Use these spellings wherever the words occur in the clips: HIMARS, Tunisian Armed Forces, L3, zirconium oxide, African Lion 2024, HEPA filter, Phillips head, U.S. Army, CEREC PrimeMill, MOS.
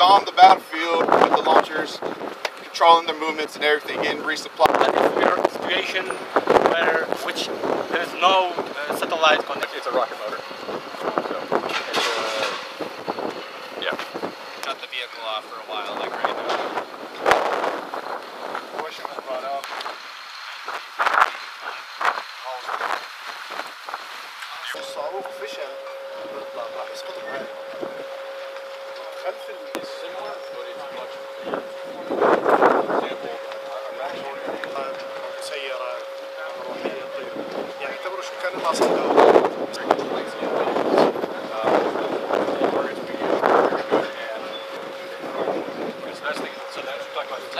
on the battlefield with the launchers, controlling their movements and everything, getting resupplied. That is a situation where there is no satellite connection. It's a rocket motor. So it's, yeah. Cut the vehicle off for a while, like right now. Question was brought up. It's similar, but it's much bigger. For example, سيارة روحية طيرة. يعني يعتبروا شو كان الأصل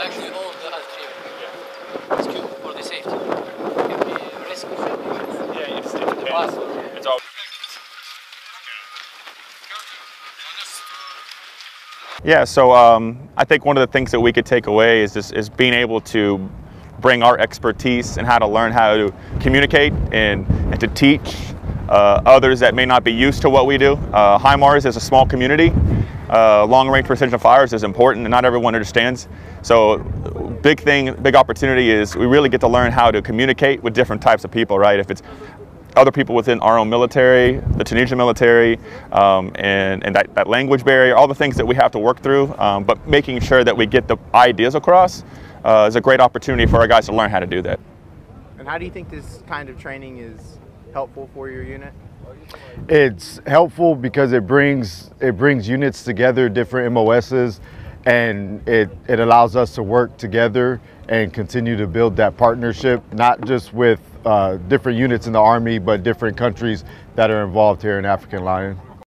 Actually, all of the L3 is good for the safety. It can be risky. Yeah, it's possible. It's all. Yeah, so I think one of the things that we could take away is being able to bring our expertise and how to learn how to communicate and to teach others that may not be used to what we do. HIMARS is a small community. Long-range precision fires is important and not everyone understands. So big opportunity is we really get to learn how to communicate with different types of people, right? If it's other people within our own military, the Tunisian military, and that language barrier, all the things that we have to work through, but making sure that we get the ideas across is a great opportunity for our guys to learn how to do that. And how do you think this kind of training is helpful for your unit? It's helpful because it brings units together, different MOSs, and it allows us to work together and continue to build that partnership, not just with different units in the Army, but different countries that are involved here in African Lion.